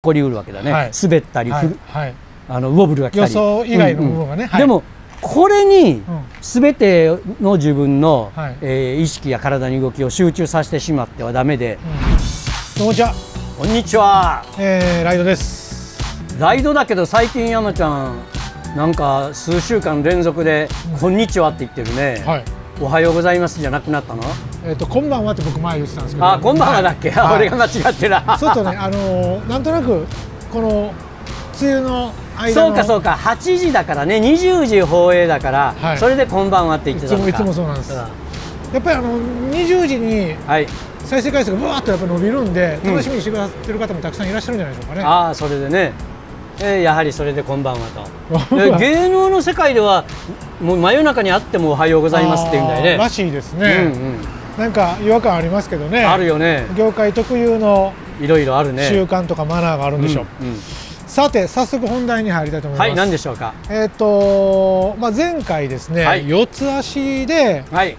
起こりうるわけだね、はい、滑ったり、はいはい、ウォブルが来たり、予想以外の部分がね。でもこれに全ての自分の、はい、意識や体に動きを集中させてしまってはダメで、うん、こんにちは。こんにちは、ライドです。ライドだけど最近山ちゃんなんか数週間連続で「こんにちは」って言ってるね、はい、おはようございますじゃなくなったの？こんばんはって僕前言ってたんですけど。あ、こんばんはだっけ、はい、俺が間違ってな。そうとね、なんとなくこの梅雨の間の。そうかそうか、8時だからね、20時放映だから、はい、それでこんばんはって言ってたのか。いつもそうなんです。やっぱり20時に再生回数がぶわっとやっぱ伸びるんで、楽しみにしてくださってる方もたくさんいらっしゃるんじゃないでしょうかね。うん、ああ、それでね。やはりそれでこんばんはと。芸能の世界ではもう真夜中にあってもおはようございますって言うんだよね。らしいですね。うんうん、なんか違和感ありますけどね。あるよね。業界特有のいろいろあるね。習慣とかマナーがあるんでしょう。うんうん、さて早速本題に入りたいと思います。はい、何でしょうか。まあ前回ですね、はい、四つ足で、はい、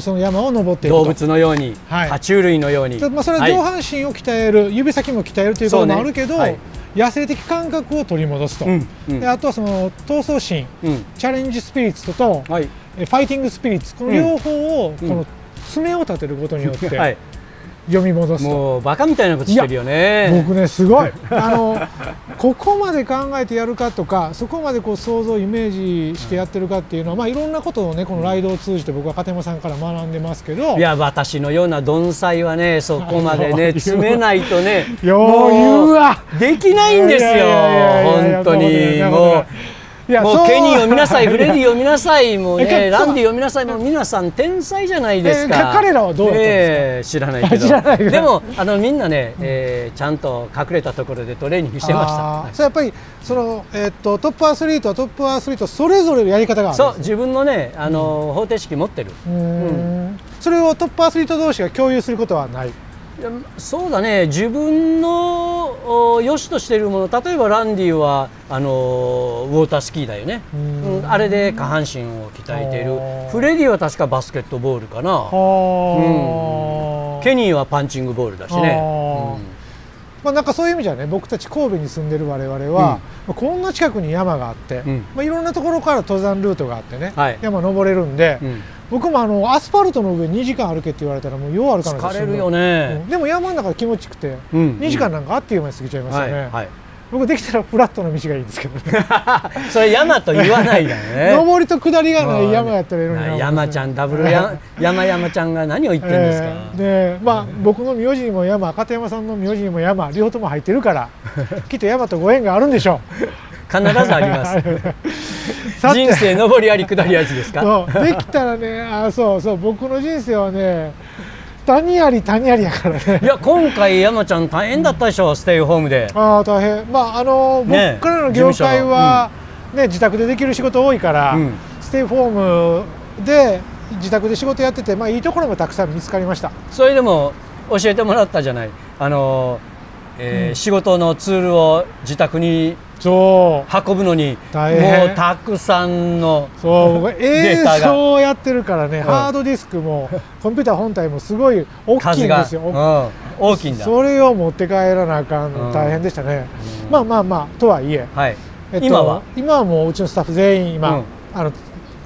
その山を登っていくと。動物のように、はい、爬虫類のように。まあそれは上半身を鍛える、はい、指先も鍛えるということもあるけど。野生的感覚を取り戻すと、であとはその闘争心、チャレンジスピリッツとファイティングスピリッツ、この両方をこの爪を立てることによって読み戻すと。もうバカみたいなことしてるよね。僕ね、すごいここまで考えてやるかとか、そこまでこう想像イメージしてやってるかっていうのは、まあいろんなことをね、このライドを通じて僕は片山さんから学んでますけど。いや、私のようなどんさいはね、そこまでね詰めないとね、もうできないんですよ、本当に。もうケニー読みなさい、フレディ読みなさい、もうね、ランディ読みなさい、もう皆さん天才じゃないですか。彼らはどうだったんですか？知らないけど。でもみんなね、ちゃんと隠れたところでトレーニングしてました。そう、やっぱりそのトップアスリートはトップアスリートそれぞれのやり方がある。そう、自分のね方程式持ってる。それをトップアスリート同士が共有することはない。そうだね、自分の良しとしているもの、例えばランディはウォータースキーだよね、あれで下半身を鍛えている。フレディは確かバスケットボールかな、ケニーはパンチングボールだしね。まあなんかそういう意味じゃね、僕たち神戸に住んでる我々は、こんな近くに山があって、いろんなところから登山ルートがあってね、山登れるんで。僕もアスファルトの上2時間歩けって言われたらもうよう歩かないです。疲れるよね。でも山の中が気持ちよくて2時間なんかあっという間に過ぎちゃいますよね。僕できたらフラットの道がいいんですけどね。それ山と言わないだね。上りと下りがない山やったらいいのに。山ちゃん、ダブル山ちゃんが何を言ってるんですか。で、まあ僕の名字にも山、片山さんの名字にも山、両方とも入ってるから、きっと山とご縁があるんでしょう。必ずあります。人生上りあり下りありですか。できたらね、そうそう、僕の人生はね、谷あり谷ありやからね。いや、今回山ちゃん大変だったでしょ、ステイホームで。ああ、大変。まあ僕からの業界はね、自宅でできる仕事多いから、ステイホームで自宅で仕事やってて、まあいいところもたくさん見つかりました。それでも教えてもらったじゃない。仕事のツールを自宅に。運ぶのにもうたくさんのデータが、そうやってるからね、ハードディスクもコンピューター本体もすごい大きいんですよ。大きいんだ。それを持って帰らなあかんの大変でしたね。まあまあまあとはいえ、今はもううちのスタッフ全員今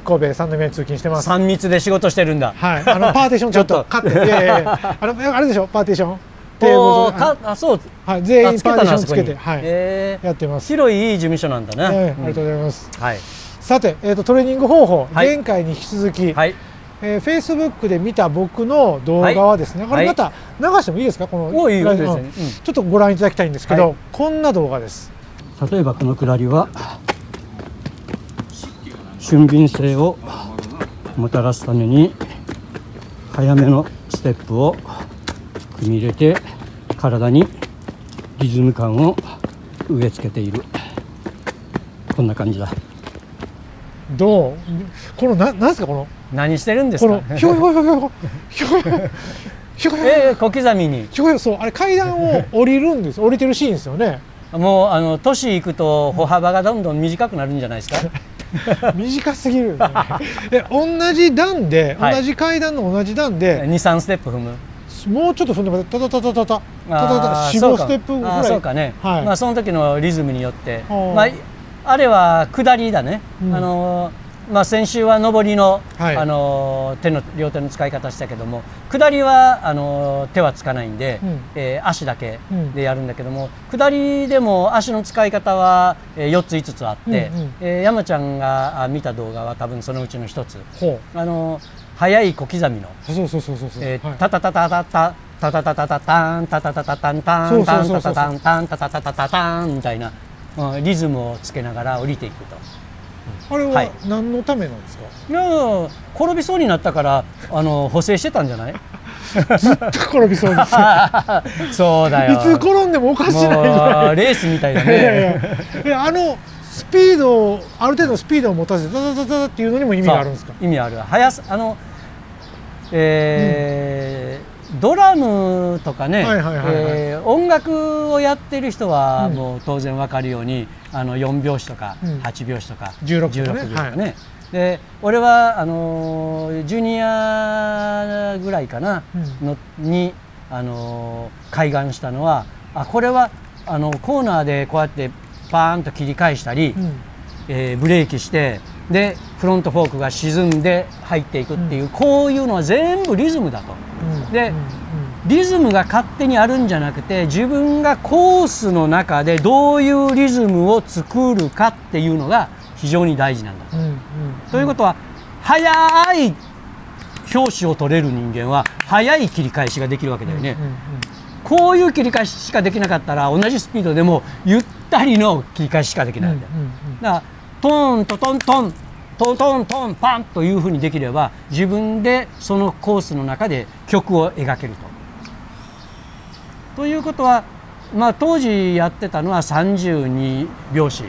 神戸三宮通勤してます。3密で仕事してるんだ。はい、パーティションちょっと買って、あれでしょ、パーティション。そう、はい、全員パーティションつけて、はい、やってます。広いいい事務所なんだね。ありがとうございます。はい。さて、トレーニング方法、前回に引き続き、はい、Facebook で見た僕の動画はですね、これまた流してもいいですか、この。いいですね。ちょっとご覧いただきたいんですけど、こんな動画です。例えばこの下りは俊敏性をもたらすために早めのステップを組み入れて体にリズム感を植え付けている。こんな感じだ。どうこのなんですか、この何してるんですか。ひょひょひょひょひょひょひょ、小刻みにひょひょ。そう、あれ階段を降りるんです。降りてるシーンですよね。もう年行くと歩幅がどんどん短くなるんじゃないですか。短すぎる。同じ段で、同じ階段の同じ段で2、3ステップ踏む。もうちょっと踏んでもらってタタタタタタタ45ステップぐらい。そうかね、まあその時のリズムによって、あれは下りだね。まあ先週は上りの両手の使い方したけども、下りは手はつかないんで足だけでやるんだけども、下りでも足の使い方は4つ5つあって、山ちゃんが見た動画は多分そのうちの1つ、速い小刻みのタタタタタタタタタタタタンタタタタタンタンタンタタタンタンタタタタタンみたいなリズムをつけながら降りていくと。あれは何のためなんですか？いや、転びそうになったから補正してたんじゃない？ずっと転びそうです。そうだよ、いつ転んでもおかしないぐらいレースみたいだね。スピードをある程度のスピードを持たせてダダダダっていうのにも意味があるんですか？意味ある。速さドラムとかね、音楽をやってる人はもう当然分かるように4拍子とか8拍子とか16拍子とかね。で俺はジュニアぐらいかなに開眼したのは、これはコーナーでこうやってパーンと切り返したり、ブレーキしてでフロントフォークが沈んで入っていくっていう、こういうのは全部リズムだと。でリズムが勝手にあるんじゃなくて、自分がコースの中でどういうリズムを作るかっていうのが非常に大事なんだと。ということは速い拍子を取れる人間は速い切り返しができるわけだよね。こういう切り返ししかできなかったら同じスピードでもゆったりの切り返ししかできないんだよ。だからトントトントントントントンパンというふうにできれば、自分でそのコースの中で曲を描けると。ということは、まあ、当時やってたのは32拍子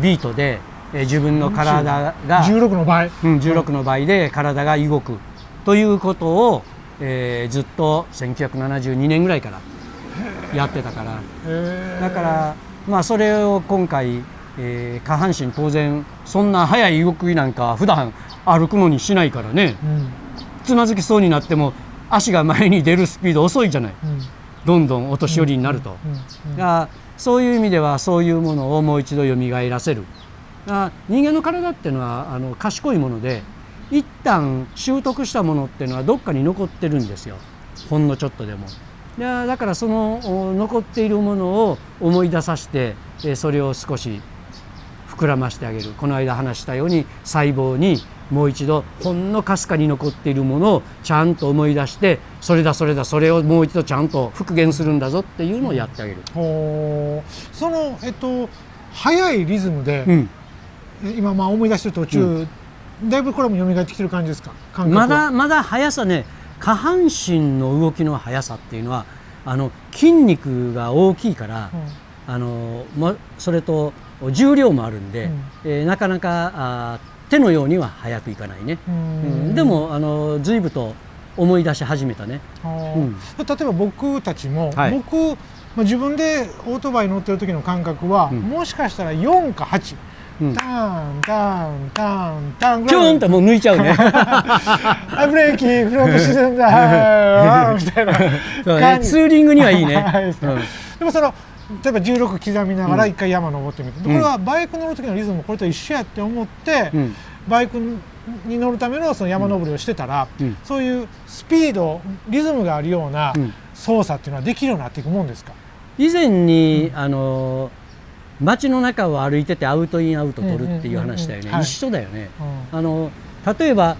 ビートで、自分の体が16の倍で体が動くということを、ずっと1972年ぐらいからやってたから、だから、まあ、それを今回、下半身当然そんな速い動きなんか普段歩くのにしないからね、つまずきそうになっても足が前に出るスピード遅いじゃない。どんどんお年寄りになると、そういう意味ではそういうものをもう一度よみがえらせる。人間の体っていうのは賢いもので、一旦習得したものっていうのはどっかに残ってるんですよ、ほんのちょっとでも。だからその残っているものを思い出させて、それを少し膨らましてあげる。この間話したように細胞にもう一度ほんのかすかに残っているものをちゃんと思い出して、それをもう一度ちゃんと復元するんだぞっていうのをやってあげる。その速いリズムで、今まあ思い出してる途中、だいぶこれも蘇ってきてる感じですか？まだ速さね、下半身の動きの速さっていうのは筋肉が大きいから、それと重量もあるんで、なかなか手のようには早くいかないね。でも随分と思い出し始めたね。例えば僕たちも、自分でオートバイ乗ってる時の感覚は、もしかしたら4か8、タンタンタンタンぐらいキューンともう抜いちゃうね。ブレーキフロント沈んだみたいな。ツーリングにはいいね。でも例えば16刻みながら1回山登ってみて、これはバイク乗る時のリズムもこれと一緒やって思って、バイクに乗るためのその山登りをしてたら、そういうスピードリズムがあるような操作っていうのはできるようになっていくもんですか？以前に、街の中を歩いててアウトインアウト取るっていう話だよね。一緒だよね。例えば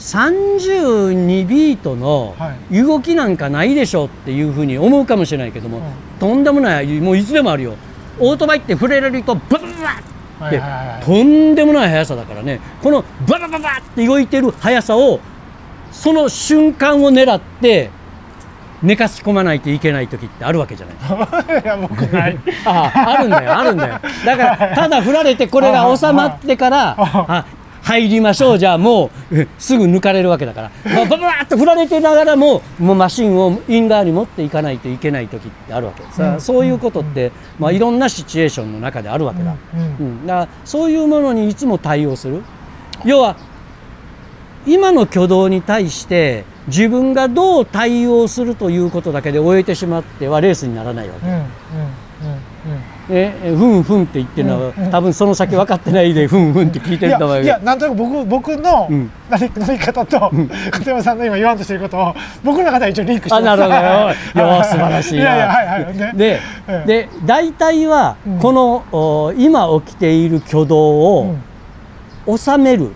32ビートの動きなんかないでしょっていうふうに思うかもしれないけども、とんでもない、もういつでもあるよ。オートバイって触れられるとババババってとんでもない速さだからね。このババババって動いてる速さを、その瞬間を狙って寝かし込まないといけない時ってあるわけじゃない？いや、僕ない。あるんだよ、あるんだよ。だからただ振られてこれが収まってから入りましょう、じゃあもうすぐ抜かれるわけだから、バババッと振られてながらもマシンをイン側に持っていかないといけない時ってあるわけさ。そういうことっていろんなシチュエーションの中であるわけだ。だからそういうものにいつも対応する。要は今の挙動に対して自分がどう対応するということだけで終えてしまってはレースにならないわけ。ふんふんって言ってるのは、多分その先分かってないでふんふんって聞いてると思う。いや、なんとなく僕のなり方と片山さんの今言わんとしてることを僕の方は一応リンクしてます。なるほど。素晴らしいな。で、大体はこの今起きている挙動を収める、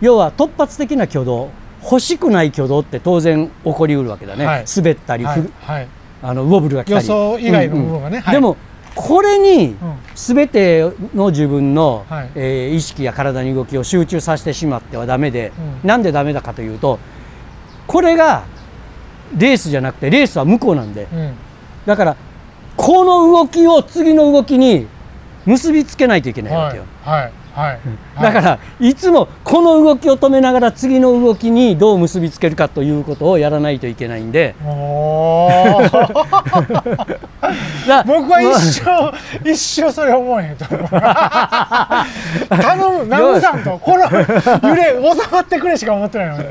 要は突発的な挙動、欲しくない挙動って当然起こりうるわけだね。滑ったりウォブルが来たり、予想以外のものがね。でもこれに全ての自分の意識や体の動きを集中させてしまってはダメで、なんでダメだかというと、これがレースじゃなくてレースは向こうなんで、だからこの動きを次の動きに結びつけないといけないわけよ。だからいつもこの動きを止めながら次の動きにどう結びつけるかということをやらないといけないんで。僕は一生それ思えへんと。頼む、ナムさんとこの揺れ収まってくれしか思ってないの。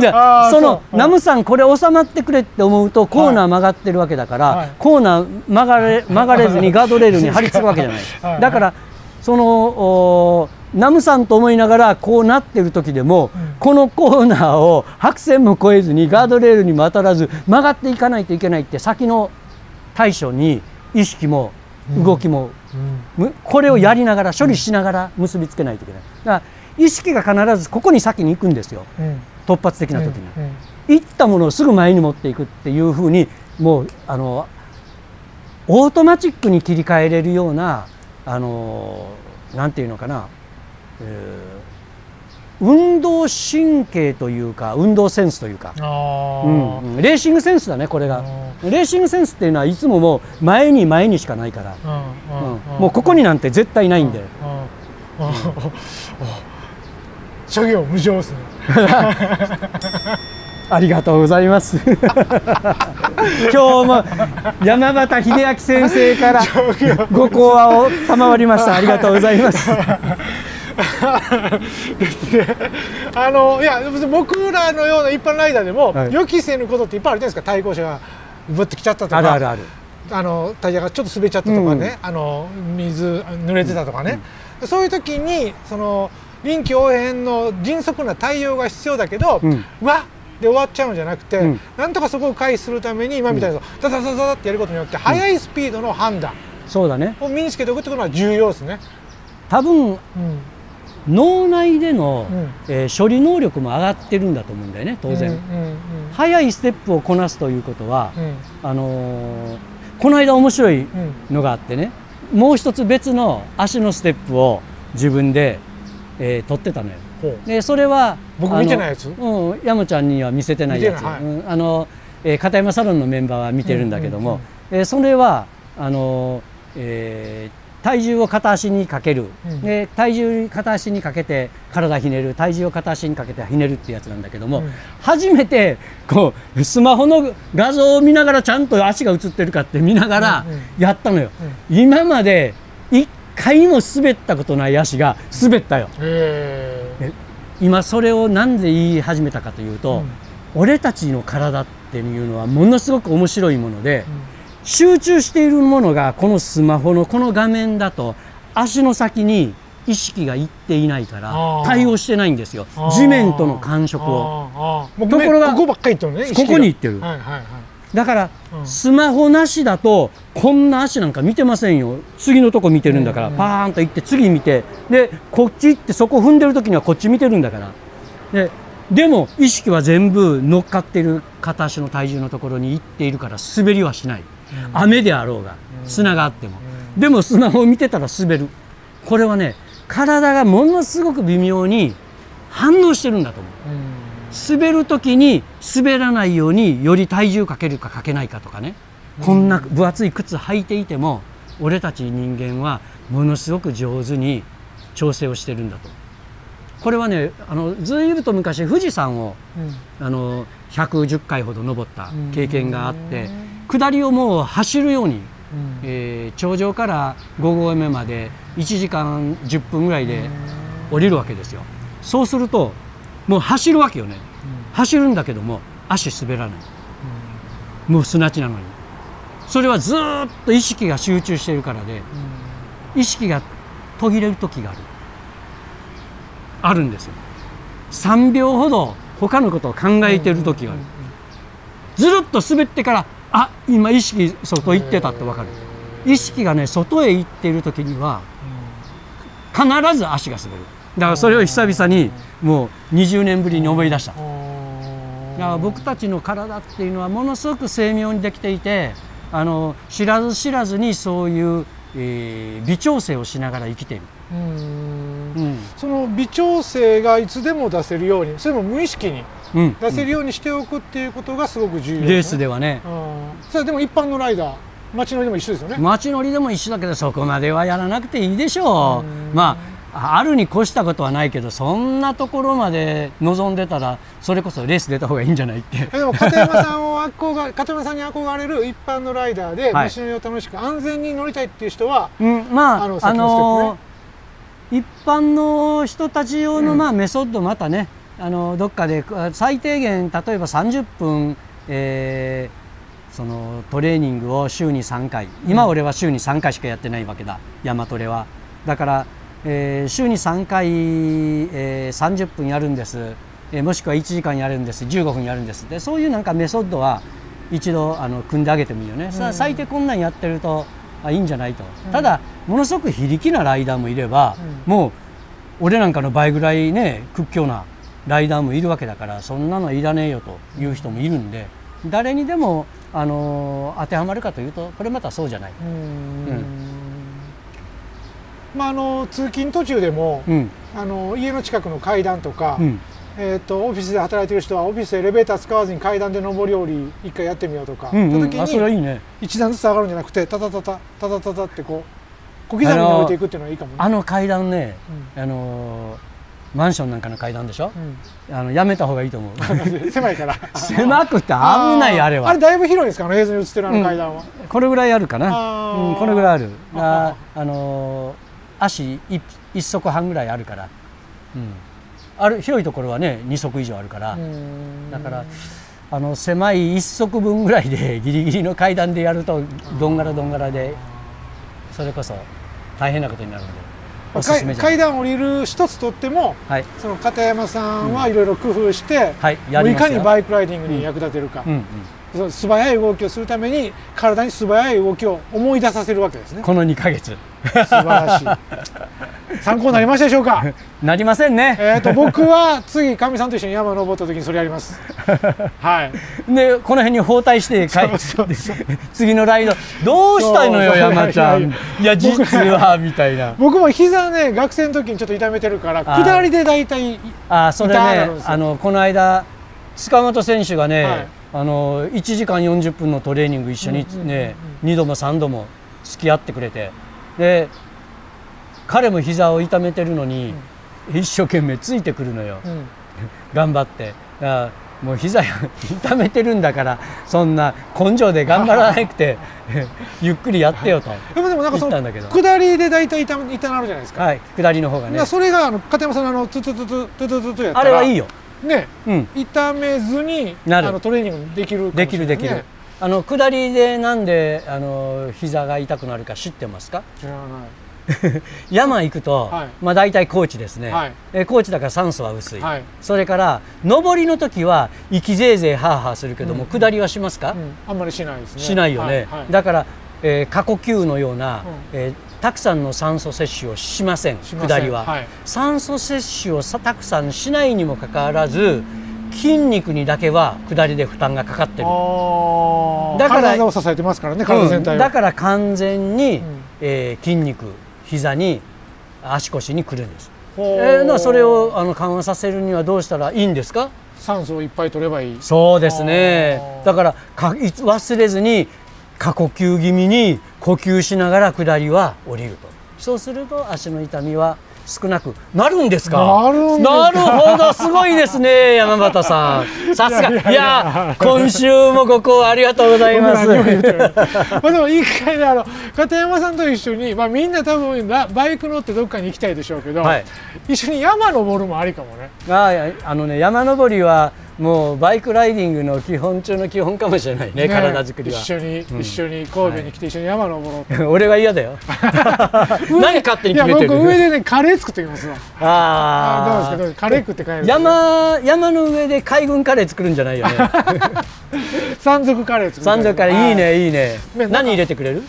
じゃあそのナムさんこれ収まってくれって思うとコーナー曲がってるわけだから、コーナー曲がれずにガードレールに張り付くわけじゃない。だからそのナムさんと思いながらこうなってる時でも、このコーナーを白線も越えずにガードレールにも当たらず曲がっていかないといけないって、先の対処に意識も動きも、これをやりながら処理しながら結びつけないといけない。だから意識が必ずここに先に行くんですよ、突発的な時に。行ったものをすぐ前に持っていくっていうふうに、もうオートマチックに切り替えれるような。なんていうのかな、運動神経というか運動センスというか、レーシングセンスだね。これがレーシングセンスっていうのはいつももう前に前にしかないから、もうここになんて絶対ないんで。諸行無常ですね。ありがとうございます。今日も山端秀明先生からご講話を賜りました。ありがとうございます。ですね。いや、僕らのような一般ライダーでも、予期せぬことっていっぱいあるじゃないですか。対向車がぶってきちゃったとか、タイヤがちょっと滑っちゃったとかね、水濡れてたとかね。そういう時に臨機応変の迅速な対応が必要だけど、で終わっちゃうんじゃなくて、なんとかそこを回避するために今みたいなダダダダってやることによって速いスピードの判断を身につけておくってことは重要ですね。多分脳内での処理能力も上がってるんだと思うんだよね。当然速いステップをこなすということは、この間面白いのがあってね、もう一つ別の足のステップを自分で取ってたのよ。でそれは僕見てないやつ、山ちゃんには見せてないやつ、片山サロンのメンバーは見てるんだけども、それは体重を片足にかける、体重片足にかけて体ひねる、体重を片足にかけてひねるってやつなんだけども、初めてこうスマホの画像を見ながらちゃんと足が映ってるかって見ながらやったのよ。今まで1回も滑ったことない足が滑ったよ。今それをなんで言い始めたかというと、俺たちの体っていうのはものすごく面白いもので、集中しているものがこのスマホのこの画面だと足の先に意識がいっていないから対応してないんですよ、地面との感触を。ところがここばっかり行ってるね、ここに行ってる。だからスマホなしだとこんな足なんか見てませんよ。次のとこ見てるんだから、パーンと行って次見て、でこっち行ってそこ踏んでる時にはこっち見てるんだから。でも意識は全部乗っかってる片足の体重のところに行っているから、滑りはしない。雨であろうが砂があっても、でもスマホを見てたら滑る。これはね、体がものすごく微妙に反応してるんだと思う。滑る時に滑らないようにより体重かけるかかけないかとかね、こんな分厚い靴履いていても俺たち人間はものすごく上手に調整をしてるんだと。これはね、ずいぶんと昔富士山を110回ほど登った経験があって、下りをもう走るように、頂上から5合目まで1時間10分ぐらいで降りるわけですよ。そうするともう走るわけよね、うん、走るんだけども足滑らない、うん、もう砂地なのに。それはずっと意識が集中しているからで、うん、意識が途切れる時があるんですよ。3秒ほど他のことを考えている時がある。ずるっと滑ってから、あ、今意識外行ってたって分かる。意識がね、外へ行っている時には必ず足が滑る。だからそれを久々にもう20年ぶりに思い出した。だから僕たちの体っていうのはものすごく精妙にできていて、知らず知らずにそういう微調整をしながら生きている。その微調整がいつでも出せるように、それも無意識に出せるようにしておくっていうことがすごく重要ですね。レースではね。それでも一般のライダー、街乗りでも一緒ですよね。街乗りでも一緒だけど、そこまではやらなくていいでしょう。まああるに越したことはないけど、そんなところまで望んでたら、それこそレース出た方がいいんじゃないって。でも片山さんに憧れる一般のライダーで街乗りを楽しく安全に乗りたいっていう人は、まあ一般の人たち用のメソッド、またね、どっかで最低限例えば30分、そのトレーニングを週に3回、今俺は週に3回しかやってないわけだ、山トレは。だから、週に3回、30分やるんです、もしくは1時間やるんです、15分やるんです。でそういうなんかメソッドは一度組んであげてもいいよね。さあ最低こんなんやってるといいんじゃないと。ただものすごく非力なライダーもいれば、もう俺なんかの倍ぐらいね屈強なライダーもいるわけだから、そんなのいらねえよという人もいるんで、誰にでも当てはまるかというと、これまたそうじゃない。まあ通勤途中でも、家の近くの階段とか、オフィスで働いてる人はオフィスエレベーター使わずに階段で上り下り一回やってみようとか、その時に一段ずつ上がるんじゃなくて、タタタタタタタタってこう小刻みに置いていくっていうのはいいかもね。階段ね、マンションなんかの階段でしょ、やめた方がいいと思う。狭いから。狭くて危ない。あれはあれだいぶ広いですかね、映像に映ってる階段は。これぐらいあるかな、これぐらいある。足1足半ぐらいあるから、広いところはね2足以上あるから、だから狭い1足分ぐらいでギリギリの階段でやると、どんがらどんがらでそれこそ大変なことになるので、おすすめじゃない。階段を降りる一つとっても、その片山さんはいろいろ工夫して、いかにバイクライディングに役立てるか、素早い動きをするために体に素早い動きを思い出させるわけですね。この2ヶ月、素晴らしい。参考になりましたでしょうか。なりませんね。僕は次かみさんと一緒に山登った時にそれやります。はい。でこの辺に包帯して次のライドどうしたいのよ山ちゃん。いや実はみたいな。僕も膝ね学生の時にちょっと痛めてるから下りでだいたいそれねこの間塚本選手がね1時間40分のトレーニング一緒にね2度も3度も付き合ってくれてで。彼も膝を痛めてるのに一生懸命ついてくるのよ、頑張って。もう膝痛めてるんだからそんな根性で頑張らなくてゆっくりやってよと言ったんだけど、下りで大体痛なるじゃないですか。はい、下りの方がね。それが片山さんのトゥトゥトゥトゥトゥトゥトゥやったらあれはいいよね。痛めずにトレーニングできるかもしれないね。できる下りでなんで膝が痛くなるか知ってますか？知らない。山行くと、まあ大体高地ですね、高地だから酸素は薄い、それから上りの時は息ぜいぜいハーハーするけども、下りはしますか？あんまりしないですね。しないよね。だから過呼吸のようなたくさんの酸素摂取をしません、下りは。酸素摂取をたくさんしないにもかかわらず筋肉にだけは下りで負担がかかってる。だから体を支えてますからね、体全体を。だから完全に筋肉膝に足腰にくるんです。それを緩和させるにはどうしたらいいんですか？酸素をいっぱい取ればいい。そうですね。だから忘れずに過呼吸気味に呼吸しながら下りは降りると。そうすると足の痛みは少なくなるんですか。なるほど、すごいですね、山端さん。さすが。いや、今週もご講演ありがとうございます。まあでもいい機会で片山さんと一緒に、まあみんな多分バイク乗ってどっかに行きたいでしょうけど、はい、一緒に山登るもありかもね。あのね、山登りはもうバイクライディングの基本中の基本かもしれないね、体作りは。一緒に神戸に来て一緒に山登ろうと。俺は嫌だよ。何勝手に決めてる。いや、僕上でねカレー作ってきますわ。ああ、どうですか、カレー食って帰る。山の上で海軍カレー作るんじゃないよね。山賊カレー作る。山賊カレーいいね、いいね。何入れてくれる？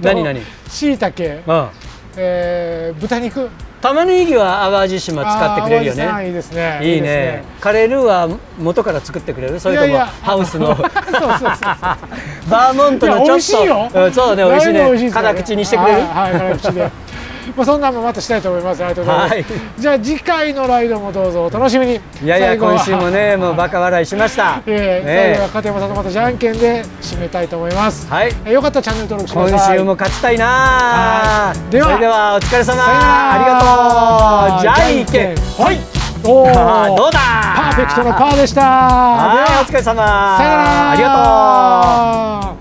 何？椎茸。豚肉。玉ねぎは淡路島使ってくれるよね。いいですね。いいね。カレールーは元から作ってくれる？それともハウスのバーモントのちょっと、そうね、美味しいね。辛口にしてくれる？はい、辛口で。まあそんなもまたしたいと思います。ありがとうございます。じゃあ次回のライドもどうぞお楽しみに。いやいや、今週もね、もうバカ笑いしました。最後は片山さんとまたじゃんけんで締めたいと思います。はい。よかったらチャンネル登録してください。今週も勝ちたいな。ではお疲れ様。ありがとう。じゃんけん。はい。おお。どうだ。パーフェクトのパーでした。ではお疲れ様。さよなら。ありがとう。